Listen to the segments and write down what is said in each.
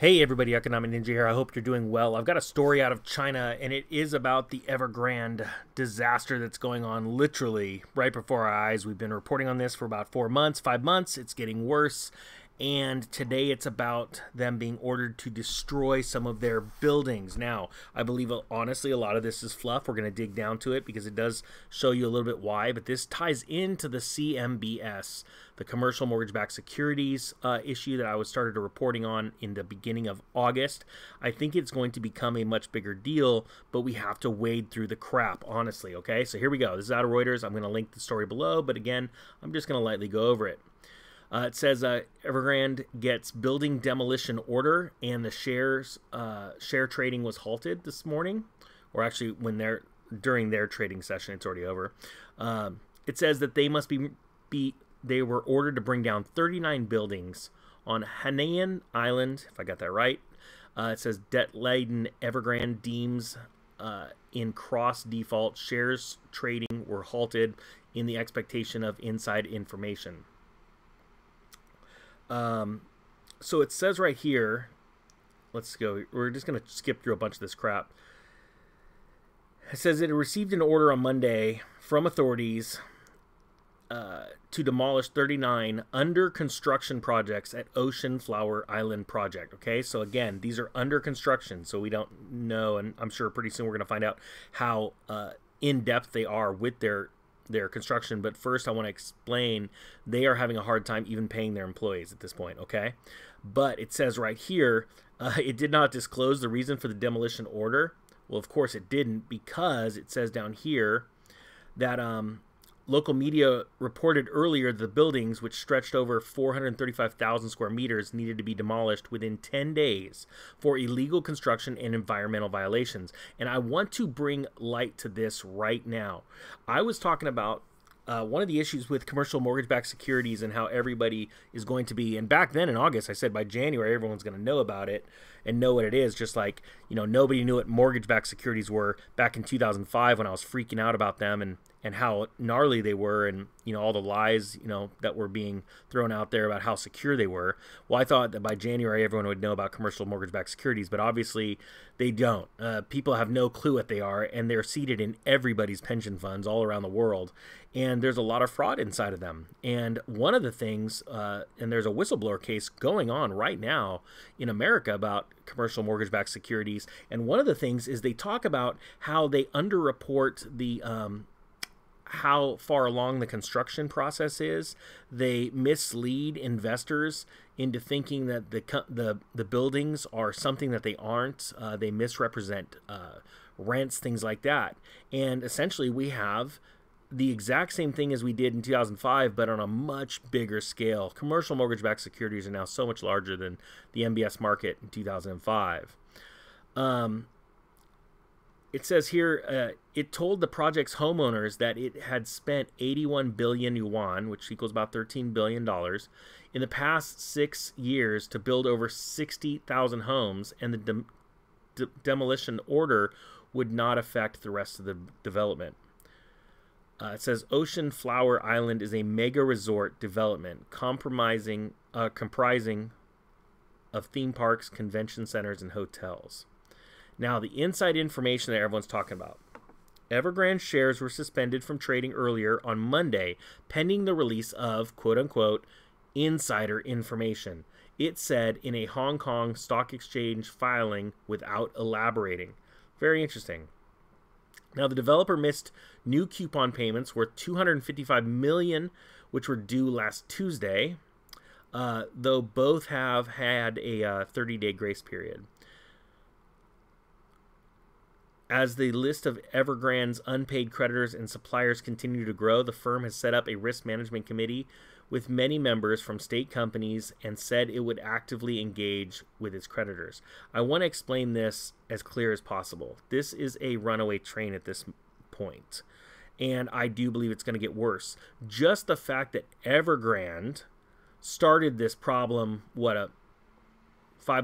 Hey everybody, Economic Ninja here. I hope you're doing well. I've got a story out of China, and it is about the Evergrande disaster that's going on literally right before our eyes. We've been reporting on this for about 5 months. It's getting worse, and today it's about them being ordered to destroy some of their buildings. Now, I believe, honestly, a lot of this is fluff. We're going to dig down to it because it does show you a little bit why, but this ties into the CMBS, the commercial mortgage-backed securities issue that I started reporting on in the beginning of August. I think it's going to become a much bigger deal, but we have to wade through the crap, honestly, okay? So here we go. This is out of Reuters. I'm going to link the story below, but again, I'm just going to lightly go over it. It says Evergrande gets building demolition order, and the share trading was halted this morning, or actually during their trading session. It's already over. It says that they must They were ordered to bring down 39 buildings on Hainan Island, if I got that right. It says debt-laden Evergrande deems in cross-default shares trading were halted in the expectation of inside information. So it says right here, let's go. We're just going to skip through a bunch of this crap. It says it received an order on Monday from authorities to demolish 39 under construction projects at Ocean Flower Island project. Okay, so again, these are under construction, so we don't know, and I'm sure pretty soon we're going to find out how in depth they are with their construction. But first, I want to explain they are having a hard time even paying their employees at this point. Okay, but it says right here it did not disclose the reason for the demolition order. Well, of course it didn't, because it says down here that local media reported earlier the buildings, which stretched over 435,000 square meters, needed to be demolished within 10 days for illegal construction and environmental violations. And I want to bring light to this right now. I was talking about one of the issues with commercial mortgage-backed securities and how everybody is going to be, and back then in August, I said by January, everyone's going to know about it and know what it is, just like, you know, nobody knew what mortgage-backed securities were back in 2005 when I was freaking out about them and how gnarly they were, and, you know, all the lies, you know, that were being thrown out there about how secure they were. Well, I thought that by January, everyone would know about commercial mortgage-backed securities, but obviously they don't. People have no clue what they are, and they're seated in everybody's pension funds all around the world, and there's a lot of fraud inside of them. And one of the things, and there's a whistleblower case going on right now in America about commercial mortgage-backed securities, and one of the things is they talk about how they underreport the how far along the construction process is. They mislead investors into thinking that the buildings are something that they aren't. They misrepresent rents, things like that. And essentially we have the exact same thing as we did in 2005, but on a much bigger scale. Commercial mortgage-backed securities are now so much larger than the CMBS market in 2005. It says here, it told the project's homeowners that it had spent 81 billion yuan, which equals about $13 billion, in the past 6 years to build over 60,000 homes, and the demolition order would not affect the rest of the development. It says Ocean Flower Island is a mega resort development comprising of theme parks, convention centers, and hotels. Now, the inside information that everyone's talking about. Evergrande shares were suspended from trading earlier on Monday, pending the release of, quote-unquote, insider information. It said in a Hong Kong Stock Exchange filing without elaborating. Very interesting. Now, the developer missed new coupon payments worth $255 million, which were due last Tuesday, though both have had a 30-day grace period. As the list of Evergrande's unpaid creditors and suppliers continue to grow, the firm has set up a risk management committee with many members from state companies and said it would actively engage with its creditors. I want to explain this as clear as possible. This is a runaway train at this point, and I do believe it's going to get worse. Just the fact that Evergrande started this problem, 5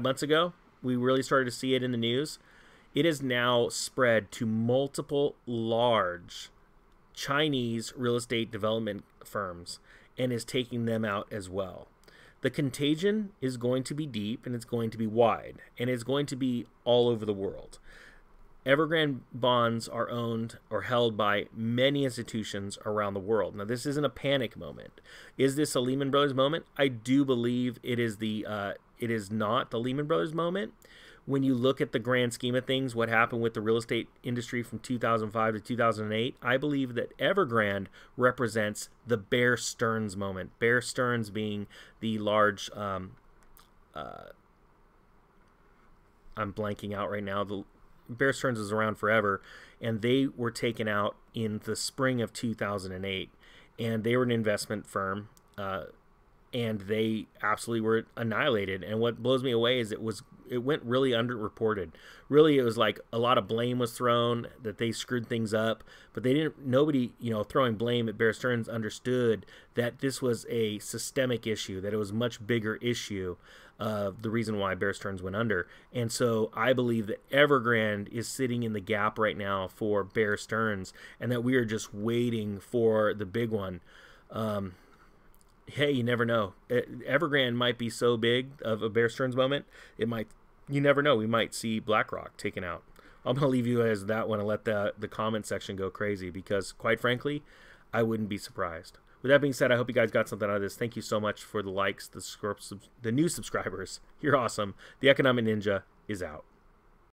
months ago? We really started to see it in the news. It has now spread to multiple large Chinese real estate development firms and is taking them out as well. the contagion is going to be deep and it's going to be wide and it's going to be all over the world. Evergrande bonds are owned or held by many institutions around the world. Now, this isn't a panic moment. Is this a Lehman Brothers moment? I do believe it is not the Lehman Brothers moment. When you look at the grand scheme of things, what happened with the real estate industry from 2005 to 2008, I believe that Evergrande represents the Bear Stearns moment. Bear Stearns being the large... I'm blanking out right now. The Bear Stearns is around forever, and they were taken out in the spring of 2008, and they were an investment firm, and they absolutely were annihilated. And what blows me away is it went really underreported. Really, it was like a lot of blame was thrown that they screwed things up, but they didn't. Nobody, you know, throwing blame at Bear Stearns understood that this was a systemic issue, that it was a much bigger issue of the reason why Bear Stearns went under. And so I believe that Evergrande is sitting in the gap right now for Bear Stearns, and that we are just waiting for the big one. Hey, you never know. Evergrande might be so big of a Bear Stearns moment. It might, you never know. We might see BlackRock taken out. I'm going to leave you as that one and let the comment section go crazy, because quite frankly, I wouldn't be surprised. With that being said, I hope you guys got something out of this. Thank you so much for the likes, the new subscribers. You're awesome. The Economic Ninja is out.